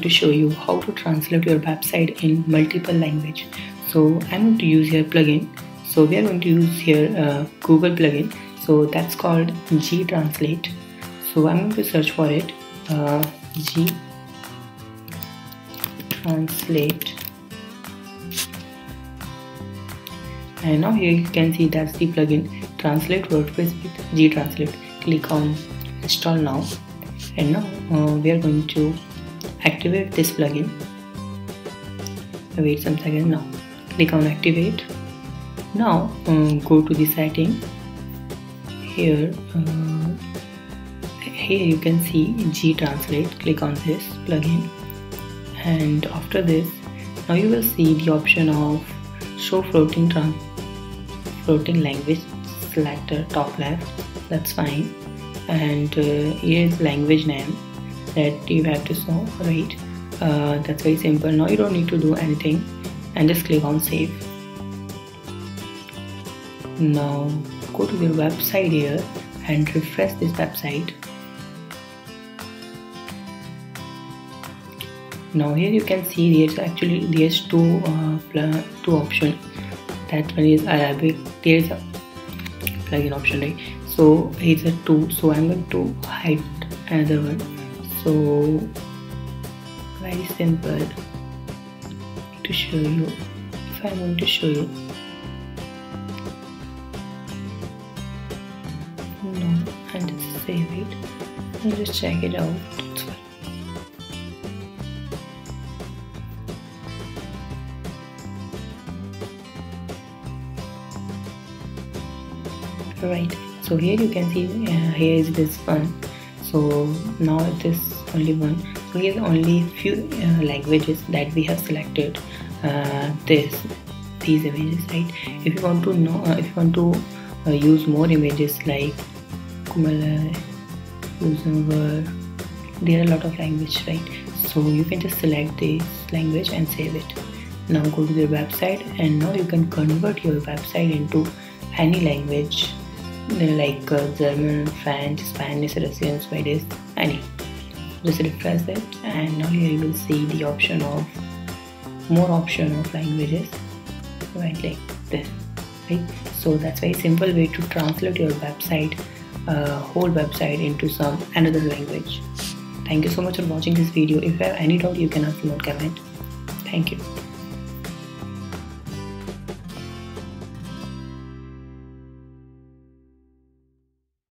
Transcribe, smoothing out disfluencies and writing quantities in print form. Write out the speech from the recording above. going to show you how to translate your website in multiple languages. So I'm going to use here plugin. So we are going to use here Google plugin. So that's called GTranslate. So I'm going to search for it. GTranslate. And now here you can see that's the plugin. Translate WordPress with GTranslate. Click on install now. And now we are going to activate this plugin. Wait some second now. Click on activate. Now go to the setting. Here, here you can see GTranslate. Click on this plugin. And after this, now you will see the option of show floating language selector top left. That's fine. And here is language name that you have to show, right? That's very simple. Now you don't need to do anything and just click on save. Now go to the website here and refresh this website. Now here you can see there's two options. That one is Arabic. There's a plugin option, right? So it's a two. So I'm going to hide another one. So very simple to show you. If I'm going to show you, no, I'll just save it. I'll just check it out. That's fine. Right, so here you can see here is this one. So now it is only one. So here's only few languages that we have selected these images, right? If you want to know use more images like Kumala, Luxembourg, there are a lot of languages, right? So you can just select this language and save it. Now go to the website, and now you can convert your website into any language like German, French, Spanish, Russian, Swedish, any. Just refresh it, and now here you will see the option of more option of languages, right, like this, right? So that's very simple way to translate your website, whole website into some another language. Thank you so much for watching this video. If you have any doubt, you can ask me in comment. Thank you.